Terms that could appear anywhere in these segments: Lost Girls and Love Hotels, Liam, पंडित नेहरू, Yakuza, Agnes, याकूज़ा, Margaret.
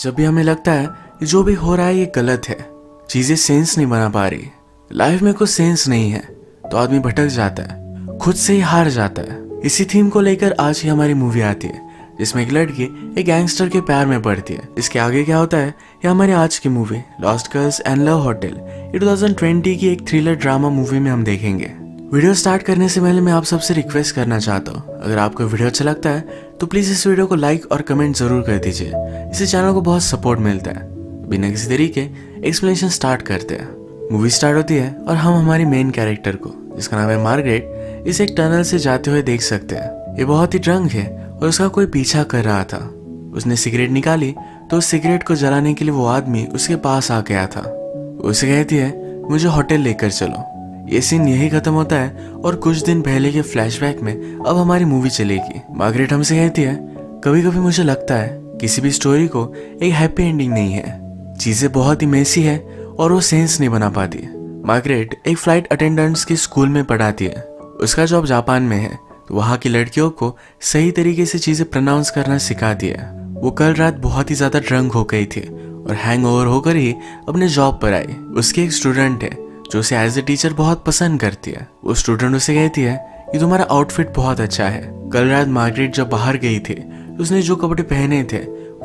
जब भी हमें लगता है कि जो भी हो रहा है ये गलत है, चीज़ें सेंस नहीं बना पा रही, लाइफ में कुछ सेंस नहीं है, तो आदमी भटक जाता है, खुद से ही हार जाता है। इसी थीम को लेकर आज ही हमारी मूवी आती है जिसमें एक लड़की एक गैंगस्टर के प्यार में पड़ती है। इसके आगे क्या होता है ये हमारी आज की movie lost girls and love hotel 2020 की एक थ्रिलर ड्रामा मूवी में हम देखेंगे। वीडियो स्टार्ट करने से पहले मैं आप सबसे रिक्वेस्ट करना चाहता हूँ, अगर आपको वीडियो अच्छा लगता है तो प्लीज इस वीडियो को लाइक और कमेंट जरूर कर दीजिए। इसी चैनल को बहुत सपोर्ट मिलता है। बिना किसी देरी के एक्सप्लेनेशन स्टार्ट करते हैं। मूवी स्टार्ट होती है और हम हमारी मेन कैरेक्टर को, जिसका नाम है मार्गरेट, इसे एक टनल से जाते हुए देख सकते हैं। ये बहुत ही ड्रंक है और उसका कोई पीछा कर रहा था। उसने सिगरेट निकाली तो उस सिगरेट को जलाने के लिए वो आदमी उसके पास आ गया था। उसे कहती है मुझे होटल लेकर चलो। ये सीन यही खत्म होता है और कुछ दिन पहले के फ्लैशबैक में अब हमारी मूवी चलेगी। मार्गरेट हमसे कहती है कभी कभी मुझे लगता है किसी भी स्टोरी को एक हैप्पी एंडिंग नहीं है, चीजें बहुत ही मेसी है और वो सेंस नहीं बना पाती। मार्गरेट एक फ्लाइट अटेंडेंट्स के स्कूल में पढ़ाती है, उसका जॉब जापान में है, तो वहाँ की लड़कियों को सही तरीके से चीजें प्रोनाउंस करना सिखाती है। वो कल रात बहुत ही ज्यादा ड्रंक हो गई थी और हैंगओवर होकर ही अपने जॉब पर आई। उसकी एक स्टूडेंट है जो उसे एज ए टीचर बहुत पसंद करती है। वो स्टूडेंट उसे कहती है कि तुम्हारा आउटफिट बहुत अच्छा है। कल रात मार्गरेट जब बाहर गई थी तो उसने जो कपड़े पहने थे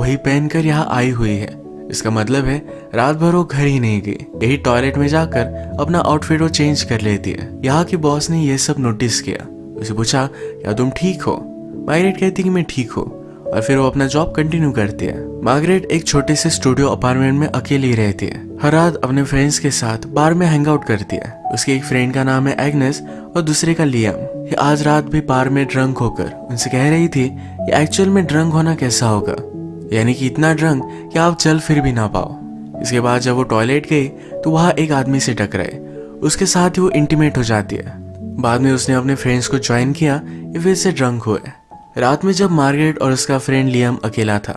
वही पहनकर यहाँ आई हुई है। इसका मतलब है रात भर वो घर ही नहीं गई, यही टॉयलेट में जाकर अपना आउटफिट वो चेंज कर लेती है। यहाँ के बॉस ने यह सब नोटिस किया, उसे पूछा क्या तुम ठीक हो। मार्गरेट कहती कि मैं ठीक हूँ और फिर वो अपना जॉब कंटिन्यू करती है। मार्गरेट एक छोटे से स्टूडियो अपार्टमेंट में अकेली रहती है। हर रात अपने फ्रेंड्स के साथ बार में हैंग आउट करती है। उसके एक फ्रेंड का नाम है एग्नेस और दूसरे का लियाम। ये आज रात भी बार में ड्रंक होकर उनसे कह रही थी कि एक्चुअल में ड्रंक होना कैसा होगा, यानी कि इतना ड्रंक कि आप चल फिर भी ना पाओ। इसके बाद जब वो टॉयलेट गई तो वहाँ एक आदमी से टकराए, उसके साथ ही वो इंटीमेट हो जाती है। बाद में उसने अपने फ्रेंड्स को ज्वाइन किया, फिर से ड्रंक हुए। रात में जब मार्गरेट और उसका फ्रेंड लियाम अकेला था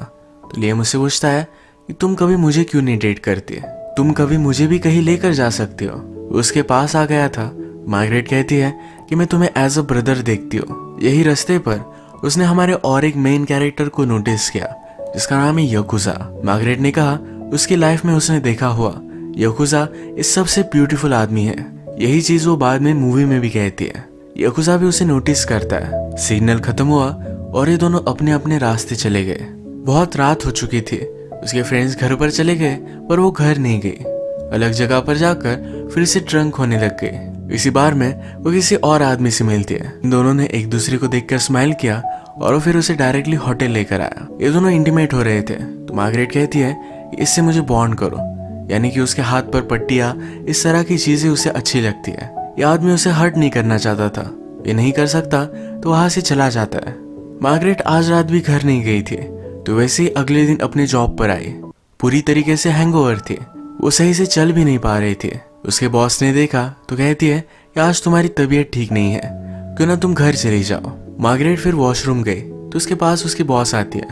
तो लियाम उससे पूछता है कि तुम कभी मुझे क्यों नहीं डेट करती, तुम कभी मुझे भी कहीं लेकर जा सकती हो। उसके पास आ गया था। मार्गरेट कहती है कि मैं तुम्हें एज अ ब्रदर देखती हूँ। यही रास्ते पर उसने हमारे और एक मेन कैरेक्टर को नोटिस किया जिसका नाम है याकूज़ा। मार्गरेट ने कहा उसकी लाइफ में उसने देखा हुआ याकूज़ा इस सबसे ब्यूटीफुल आदमी है। यही चीज वो बाद में मूवी में भी कहती है। याकूज़ा भी उसे नोटिस करता है। सिग्नल खत्म हुआ और ये दोनों अपने अपने रास्ते चले गए। बहुत रात हो चुकी थी। उसके फ्रेंड्स घर पर चले गए पर वो घर नहीं गई, अलग जगह पर जाकर फिर से ड्रंक होने लग गई। इसी बार में वो किसी और आदमी से मिलती है। दोनों ने एक दूसरे को देखकर स्माइल किया और वो फिर उसे डायरेक्टली होटल लेकर आया। ये दोनों इंटीमेट हो रहे थे तो मार्गरेट कहती है इससे मुझे बॉन्ड करो, यानी कि उसके हाथ पर पट्टियाँ, इस तरह की चीजें उसे अच्छी लगती है। ये आदमी उसे हर्ट नहीं करना चाहता था, ये नहीं कर सकता तो वहां से चला जाता है। मार्गरेट आज रात भी घर नहीं गई थी तो वैसे ही अगले दिन अपने जॉब पर आई। पूरी तरीके से हैंगओवर थी, वो सही से चल भी नहीं पा रही थी। उसके बॉस ने देखा तो कहती है कि आज तुम्हारी तबीयत ठीक नहीं है, क्यों ना तुम घर चली जाओ। मार्गरेट फिर वॉशरूम गई तो उसके पास उसकी बॉस आती है।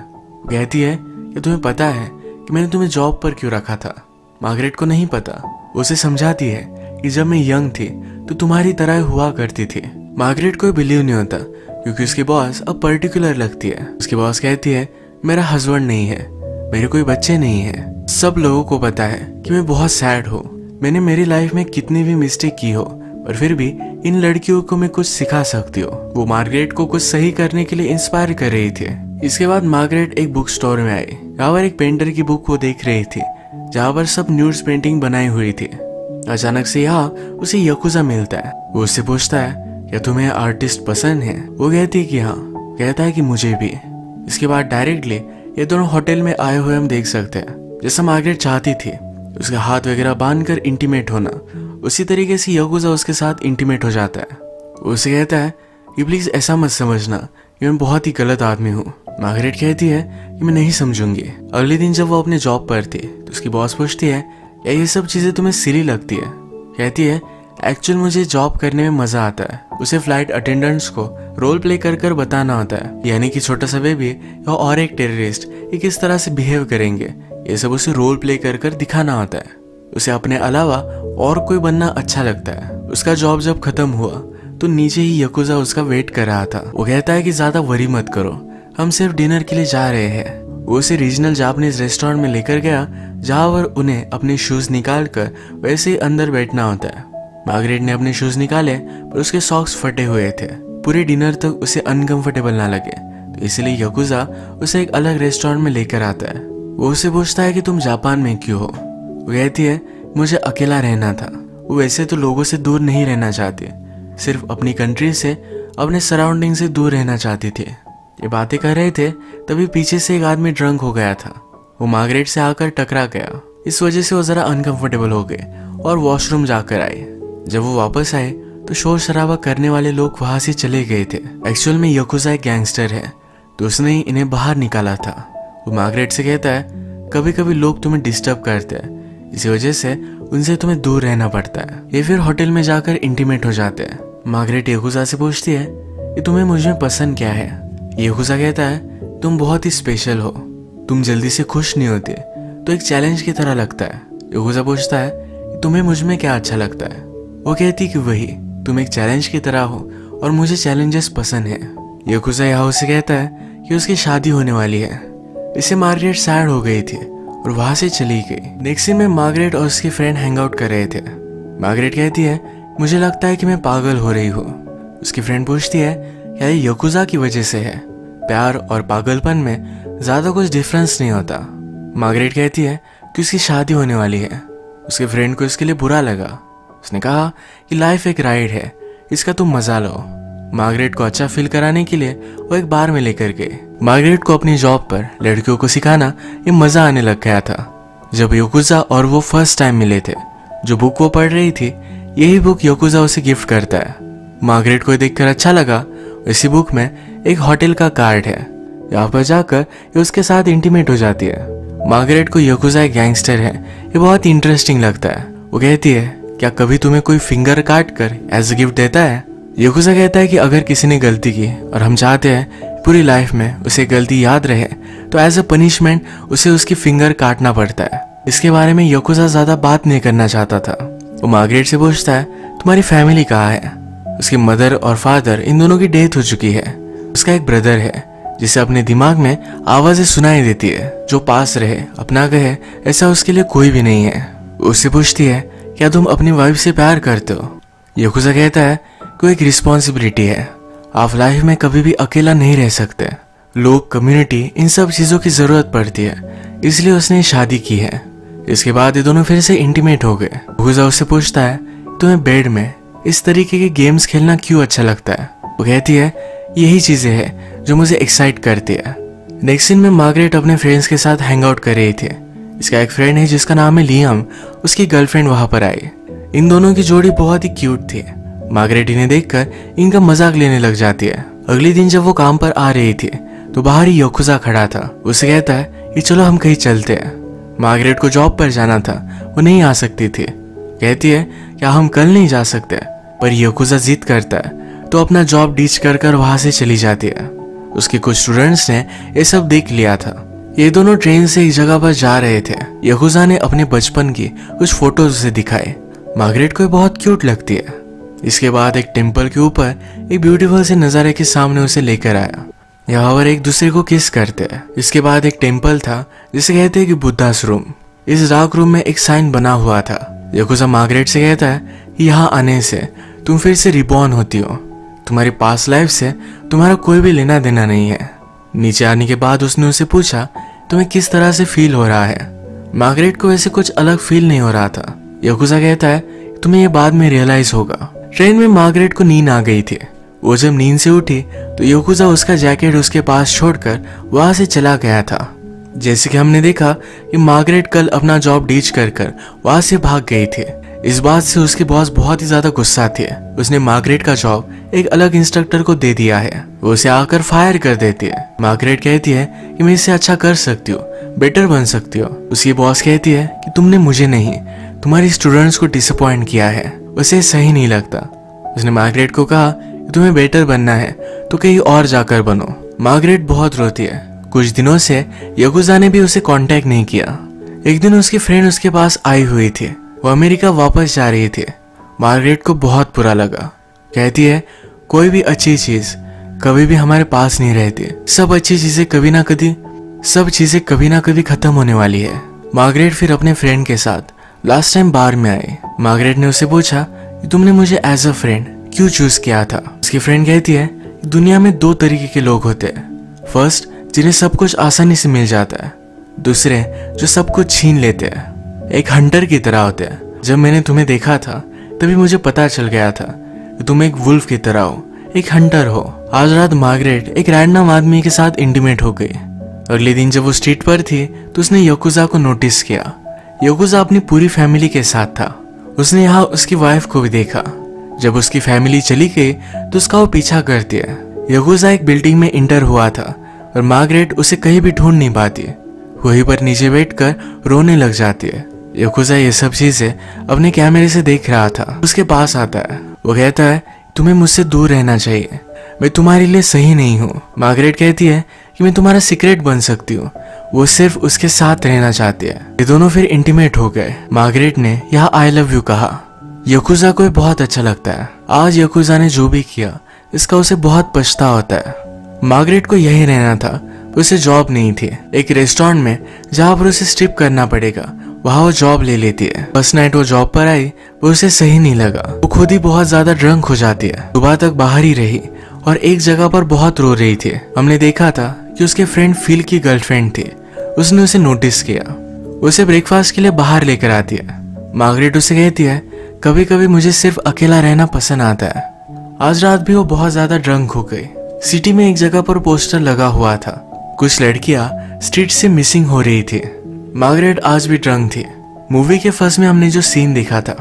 कहती है कि तुम्हें पता है कि मैंने तुम्हें जॉब पर क्यों रखा था। मार्गरेट को नहीं पता। उसे समझाती है कि जब मैं यंग थी तो तुम्हारी तरह हुआ करती थी। मार्गरेट को बिलीव नहीं होता क्योंकि उसकी बॉस अब पर्टिकुलर लगती है। उसकी बॉस कहती है मेरा हस्बैंड नहीं है, मेरे कोई बच्चे नहीं है, सब लोगों को पता है कि मैं बहुत सैड हूँ, मैंने मेरी लाइफ में कितनी भी मिस्टेक की हो पर फिर भी इन लड़कियों को मैं कुछ सिखा सकती हूँ। वो मार्गरेट को कुछ सही करने के लिए इंस्पायर कर रही थी। इसके बाद मार्गरेट एक बुक स्टोर में आई। यहाँ पर एक पेंटर की बुक को देख रही थी जहाँ पर सब न्यूड्स पेंटिंग बनाई हुई थी। अचानक से यहाँ उसे याकूज़ा मिलता है। वो उससे पूछता है क्या तुम्हें आर्टिस्ट पसंद है। वो कहती है कि हाँ। कहता है कि मुझे भी। इसके बाद डायरेक्टली ये दोनों होटल में आए हुए हम देख सकते हैं। जैसा मार्गरेट चाहती थी उसका हाथ वगैरह बांधकर इंटीमेट होना, उसी तरीके से याकूज़ा उसके साथ इंटीमेट हो जाता है। उसे कहता है कि प्लीज ऐसा मत समझना कि मैं बहुत ही गलत आदमी हूँ। मार्गरेट कहती है कि मैं नहीं समझूंगी। अगले दिन जब वो अपने जॉब पर थी तो उसकी बॉस पूछती है क्या ये सब चीजें तुम्हें सिली लगती है। कहती है एक्चुअल मुझे जॉब करने में मजा आता है। उसे फ्लाइट अटेंडेंट्स को रोल प्ले कर कर बताना होता है, यानी कि छोटा सा बेबी और एक टेररिस्ट ये किस तरह से बिहेव करेंगे, ये सब उसे रोल प्ले कर कर दिखाना होता है। उसे अपने अलावा और कोई बनना अच्छा लगता है। उसका जॉब जब खत्म हुआ तो नीचे ही याकूज़ा उसका वेट कर रहा था। वो कहता है कि ज्यादा वरी मत करो, हम सिर्फ डिनर के लिए जा रहे हैं। वो उसे रीजनल जापानीज रेस्टोरेंट में लेकर गया जहाँ पर उन्हें अपने शूज़ निकाल कर वैसे ही अंदर बैठना होता है। मार्गरेट ने अपने शूज़ निकाले पर उसके सॉक्स फटे हुए थे। पूरे डिनर तक उसे अनकंफर्टेबल ना लगे तो इसलिए याकुजा उसे एक अलग रेस्टोरेंट में लेकर आता है। वो उसे पूछता है कि तुम जापान में क्यों हो। वो कहती है मुझे अकेला रहना था। वो वैसे तो लोगों से दूर नहीं रहना चाहती, सिर्फ अपनी कंट्री से अपने सराउंडिंग से दूर रहना चाहती थी। ये बातें कर रहे थे तभी पीछे से एक आदमी ड्रंक हो गया था। वो मार्गरेट से आकर टकरा गया, इस वजह से वो ज़रा अनकंफर्टेबल हो गए और वॉशरूम जाकर आए। जब वो वापस आए तो शोर शराबा करने वाले लोग वहाँ से चले गए थे। एक्चुअल में याकुजा एक गैंगस्टर है तो उसने ही इन्हें बाहर निकाला था। वो मार्गरेट से कहता है कभी कभी लोग तुम्हें डिस्टर्ब करते हैं, इसी वजह से उनसे तुम्हें दूर रहना पड़ता है। ये फिर होटल में जाकर इंटीमेट हो जाते हैं। मार्गरेट याकुजा से पूछती है कि तुम्हें मुझ में पसंद क्या है। याकुजा कहता है तुम बहुत ही स्पेशल हो, तुम जल्दी से खुश नहीं होते तो एक चैलेंज की तरह लगता है। याकुजा पूछता है तुम्हें मुझ में क्या अच्छा लगता है। वो कहती कि वही, तुम एक चैलेंज की तरह हो और मुझे चैलेंजेस पसंद है। याकुजा यहाँ उसे कहता है कि उसकी शादी होने वाली है। इससे मार्गरेट सैड हो गई थी और वहाँ से चली गई। नेक्स्ट में मार्गरेट और उसके फ्रेंड हैंगआउट कर रहे थे। मार्गरेट कहती है मुझे लगता है कि मैं पागल हो रही हूँ। उसकी फ्रेंड पूछती है क्या ये याकुजा की वजह से है। प्यार और पागलपन में ज़्यादा कुछ डिफरेंस नहीं होता। मार्गरेट कहती है कि उसकी शादी होने वाली है। उसके फ्रेंड को इसके लिए बुरा लगा। उसने कहा कि लाइफ एक राइड है, इसका तुम मज़ा लो। मार्गरेट को अच्छा फील कराने के लिए वो एक बार में लेकर गए। मार्गरेट को अपनी जॉब पर लड़कियों को सिखाना ये मज़ा आने लग गया था। जब याकुजा और वो फर्स्ट टाइम मिले थे, जो बुक वो पढ़ रही थी यही बुक याकुजा उसे गिफ्ट करता है। मार्गरेट को देखकर अच्छा लगा। इसी बुक में एक होटल का कार्ड है, यहाँ पर जाकर ये उसके साथ इंटीमेट हो जाती है। मार्गरेट को याकुजा एक गैंगस्टर है ये बहुत इंटरेस्टिंग लगता है। वो कहती है क्या कभी तुम्हें कोई फिंगर काट कर एज ए गिफ्ट देता है। याकुजा कहता है कि अगर किसी ने गलती की और हम चाहते हैं पूरी लाइफ में उसे गलती याद रहे तो एज अ पनिशमेंट उसे उसकी फिंगर काटना पड़ता है। इसके बारे में याकुजा ज़्यादा बात नहीं करना चाहता था। वो मार्गरेट से पूछता है तुम्हारी फैमिली कहाँ है। उसकी मदर और फादर इन दोनों की डेथ हो चुकी है। उसका एक ब्रदर है जिसे अपने दिमाग में आवाज़ें सुनाई देती है। जो पास रहे अपना कहे ऐसा उसके लिए कोई भी नहीं है। उससे पूछती है क्या तुम अपनी वाइफ से प्यार करते हो। याकुजा कहता है कोई एक रिस्पॉन्सिबिलिटी है, आप लाइफ में कभी भी अकेला नहीं रह सकते, लोग कम्युनिटी इन सब चीज़ों की ज़रूरत पड़ती है, इसलिए उसने शादी की है। इसके बाद ये दोनों फिर से इंटीमेट हो गए। याकुजा उससे पूछता है तुम्हें बेड में इस तरीके के गेम्स खेलना क्यों अच्छा लगता है। वो कहती है यही चीज़ें हैं जो मुझे एक्साइट करती है। नेक्स्ट दिन में मार्गरेट अपने फ्रेंड्स के साथ हैंग आउट कर रही थी। इसका एक फ्रेंड है जिसका नाम है लियाम, उसकी गर्लफ्रेंड वहाँ पर आई। इन दोनों की जोड़ी बहुत ही क्यूट थी। मार्गरेट इन्हें देखकर इनका मजाक लेने लग जाती है। अगले दिन जब वो काम पर आ रही थी तो बाहर ही याकुजा खड़ा था। उसे कहता है कि चलो हम कहीं चलते हैं। मार्गरेट को जॉब पर जाना था, वो नहीं आ सकती थी। कहती है क्या हम कल नहीं जा सकते, पर याकुजा जिद करता है तो अपना जॉब डीच कर कर वहाँ से चली जाती है। उसके कुछ स्टूडेंट्स ने ये सब देख लिया था। ये दोनों ट्रेन से एक जगह पर जा रहे थे। याकुजा ने अपने बचपन की कुछ फोटोज उसे दिखाए। मार्गरेट को बहुत क्यूट लगती है। इसके बाद एक टेम्पल के ऊपर एक ब्यूटीफुल से नज़ारे के सामने उसे लेकर आया। यहाँ पर एक दूसरे को किस करते हैं। इसके बाद एक टेम्पल था जिसे कहते हैं कि बुद्धा's रूम। इस डार्क रूम में एक साइन बना हुआ था। याकुजा मार्गरेट से कहता है यहाँ आने से तुम फिर से रिबॉर्न होती हो, तुम्हारी पास्ट लाइफ से तुम्हारा कोई भी लेना देना नहीं है। नीचे आने के बाद उसने उसे पूछा तुम्हें किस तरह से फील हो रहा है। मार्गरेट को वैसे कुछ अलग फील नहीं हो रहा था। याकुजा कहता है तुम्हें यह बाद में रियलाइज होगा। ट्रेन में मार्गरेट को नींद आ गई थी। वो जब नींद से उठी तो याकुजा उसका जैकेट उसके पास छोड़कर वहाँ से चला गया था। जैसे कि हमने देखा कि मार्गरेट कल अपना जॉब डीच कर कर वहाँ से भाग गई थी। इस बात से उसके बॉस बहुत ही ज़्यादा गुस्सा थे। उसने मार्गरेट का जॉब एक अलग इंस्ट्रक्टर को दे दिया है। वो उसे आकर फायर कर देती है। मार्गरेट कहती है कि मैं इससे अच्छा कर सकती हूँ, बेटर बन सकती हूँ। उसकी बॉस कहती है कि तुमने मुझे नहीं तुम्हारे स्टूडेंट्स को डिसअपॉइंट किया है। उसे सही नहीं लगता। उसने मार्गरेट को कहा तुम्हें बेटर बनना है तो कहीं और जाकर बनो। मार्गरेट बहुत रोती है। कुछ दिनों से याकुजा ने भी उसे कांटेक्ट नहीं किया। एक दिन उसकी फ्रेंड उसके पास आई हुई थी। वो अमेरिका वापस जा रही थी। मार्गरेट को बहुत बुरा लगा। कहती है कोई भी अच्छी चीज़ कभी भी हमारे पास नहीं रहती, सब अच्छी चीज़ें कभी ना कभी सब चीजें कभी ना कभी खत्म होने वाली है। मार्गरेट फिर अपने फ्रेंड के साथ लास्ट टाइम बार में आई। मार्गरेट ने उसे पूछा कि तुमने मुझे एज अ फ्रेंड क्यों चूज किया था। उसकी फ्रेंड कहती है दुनिया में दो तरीके के लोग होते हैं, फर्स्ट जिन्हें सब कुछ आसानी से मिल जाता है, दूसरे जो सब कुछ छीन लेते हैं। एक हंटर की तरह होते हैं। जब मैंने तुम्हें देखा था तभी मुझे पता चल गया था कि तुम एक वुल्फ की तरह हो, एक हंटर हो। आज रात मार्गरेट एक रैंडम आदमी के साथ इंटीमेट हो गई। अगले दिन जब वो स्ट्रीट पर थी तो उसने याकुजा को नोटिस किया। याकुजा अपनी पूरी फैमिली के साथ था। उसने यहाँ उसकी वाइफ को भी देखा। जब उसकी फैमिली चली गई तो उसका वो पीछा करती है। याकुजा एक बिल्डिंग में इंटर हुआ था और मार्गरेट उसे कहीं भी ढूंढ नहीं पाती, वहीं पर नीचे बैठकर रोने लग जाती है। याकुजा ये सब चीजें अपने कैमरे से देख रहा था। उसके पास आता है, वो कहता है तुम्हें मुझसे दूर रहना चाहिए, मैं तुम्हारे लिए सही नहीं हूँ। मार्गरेट कहती है कि मैं तुम्हारा सीक्रेट बन सकती हूँ। वो सिर्फ उसके साथ रहना चाहती है। ये दोनों फिर इंटीमेट हो गए। मार्गरेट ने यहाँ आई लव यू कहा। याकुजा को बहुत अच्छा लगता है। आज याकुजा ने जो भी किया इसका उसे बहुत पछतावा होता है। मार्गरेट को यही रहना था, उसे जॉब नहीं थी। एक रेस्टोरेंट में जहाँ पर उसे स्ट्रिप करना पड़ेगा वहाँ वो जॉब ले लेती है। फर्स्ट नाइट वो जॉब पर आई वो उसे सही नहीं लगा। वो खुद ही बहुत ज्यादा ड्रंक हो जाती है। सुबह तक बाहर ही रही और एक जगह पर बहुत रो रही थी। हमने देखा था कि उसके फ्रेंड फील की गर्लफ्रेंड थी, उसने उसे नोटिस किया। उसे ब्रेकफास्ट के लिए बाहर लेकर आती है। मार्गरेट उसे कहती है कभी कभी मुझे सिर्फ अकेला रहना पसंद आता है। आज रात भी वो बहुत ज्यादा ड्रंक हो गई। सिटी में एक जगह पर पोस्टर लगा हुआ था, कुछ लड़कियां स्ट्रीट से मिसिंग हो रही थी। मार्गरेट आज भी ड्रंक थी। मूवी के फर्स्ट में हमने जो सीन देखा था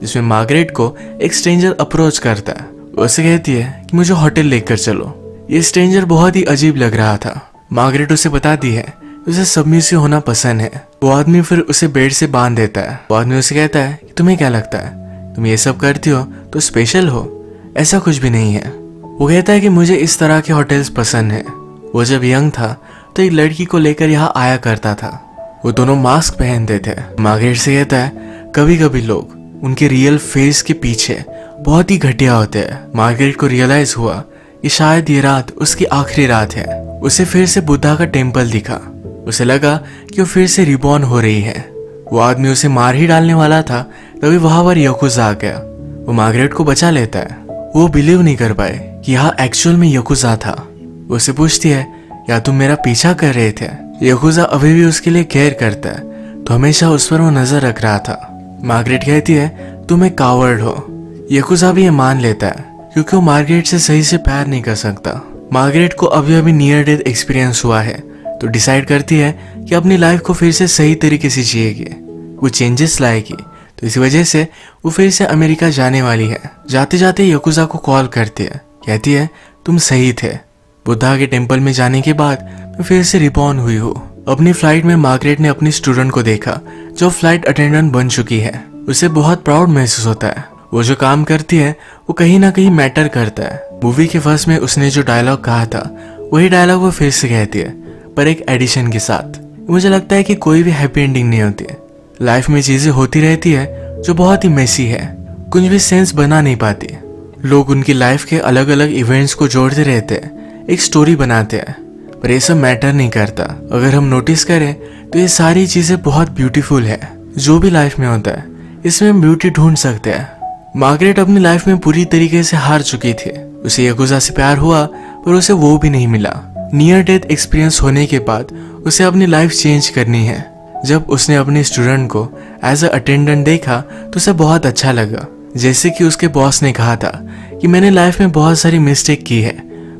जिसमें मार्गरेट को एक स्ट्रेंजर अप्रोच करता है। उसे कहती है कि मुझे होटल लेकर चलो। ये स्ट्रेंजर बहुत ही अजीब लग रहा था। मार्गरेट उसे बताती है उसे सबमिसिव होना पसंद है। वो आदमी फिर उसे बेड से बांध देता है। वो आदमी उसे कहता है कि तुम्हें क्या लगता है, तुम ये सब करती हो तो स्पेशल हो, ऐसा कुछ भी नहीं है। वो कहता है कि मुझे इस तरह के होटल्स पसंद है। वो जब यंग था तो एक लड़की को लेकर यहाँ आया करता था। वो दोनों मास्क पहनते थे। मार्गरेट से कहता है कभी कभी लोग उनके रियल फेस के पीछे बहुत ही घटिया होते हैं। मार्गरेट को रियलाइज हुआ कि शायद ये रात उसकी आखिरी रात है। उसे फिर से बुद्धा का टेम्पल दिखा। उसे लगा कि वो फिर से रिबॉर्न हो रही है। वो आदमी उसे मार ही डालने वाला था तभी वहां पर याकुजा आ गया। वो मार्गरेट को बचा लेता है। वो बिलीव नहीं कर पाए कि यहाँ एक्चुअल में याकुजा था। उसे पूछती है या तुम मेरा पीछा कर रहे थे। याकुजा अभी भी उसके लिए केयर करता है तो हमेशा उस पर वो नजर रख रहा था। मार्गरेट कहती है तुम एक कावर्ड हो। याकुजा भी ये मान लेता है क्योंकि वो मार्गरेट से सही से प्यार नहीं कर सकता। मार्गरेट को अभी अभी नियर डेथ एक्सपीरियंस हुआ है तो डिसाइड करती है कि अपनी लाइफ को फिर से सही तरीके से जिएगी, कुछ चेंजेस लाएगी। तो इसी वजह से वो फिर से अमेरिका जाने वाली है। जाते जाते याकुजा को कॉल करती है, कहती है तुम सही थे, बुद्धा के टेम्पल में जाने के बाद मैं फिर से रिबॉर्न हुई हूँ। अपनी फ्लाइट में मार्गरेट ने अपनी स्टूडेंट को देखा जो फ्लाइट अटेंडेंट बन चुकी है। उसे बहुत प्राउड महसूस होता है। वो जो काम करती है वो कहीं ना कहीं मैटर करता है। मूवी के फर्स्ट में उसने जो डायलॉग कहा था वही डायलॉग वो फिर से कहती है, पर एक एडिशन के साथ। मुझे लगता है कि कोई भी हैप्पी एंडिंग नहीं होती है। लाइफ में चीजें होती रहती है जो बहुत ही मेसी है, कुछ भी सेंस बना नहीं पाती। लोग उनकी लाइफ के अलग अलग इवेंट्स को जोड़ते रहते हैं, एक स्टोरी बनाते हैं, पर ये सब मैटर नहीं करता। अगर हम नोटिस करें तो ये सारी चीजें बहुत ब्यूटीफुल है। जो भी लाइफ में होता है इसमें हम ब्यूटी ढूंढ सकते हैं। मार्गरेट अपनी लाइफ में पूरी तरीके से हार चुकी थी। उसे याकुजा से प्यार हुआ पर उसे वो भी नहीं मिला। नियर डेथ एक्सपीरियंस होने के बाद उसे अपनी लाइफ चेंज करनी है। जब उसने अपने स्टूडेंट को एज अ अटेंडेंट देखा तो उसे बहुत अच्छा लगा। जैसे कि उसके बॉस ने कहा था कि मैंने लाइफ में बहुत सारी मिस्टेक की है,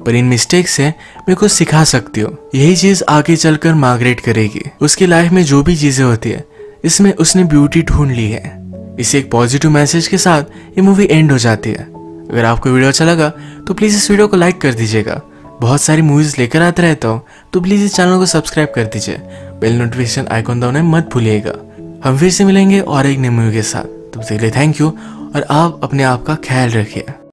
पर इन मिस्टेक से मैं कुछ सिखा सकती हूँ। यही चीज आगे चलकर मार्गरेट करेगी। उसकी लाइफ में जो भी चीजें होती है इसमें उसने ब्यूटी ढूंढ ली है। इसे एक पॉजिटिव मैसेज के साथ ये मूवी एंड हो जाती है। अगर आपको वीडियो अच्छा लगा तो प्लीज़ इस वीडियो को लाइक कर दीजिएगा। बहुत सारी मूवीज़ लेकर आते रहता हूँ तो प्लीज़ इस चैनल को सब्सक्राइब कर दीजिए। बेल नोटिफिकेशन आइकॉन दबाना मत भूलिएगा। हम फिर से मिलेंगे और एक नई मूवी के साथ। तब तक के लिए थैंक यू और आप अपने आप का ख्याल रखिए।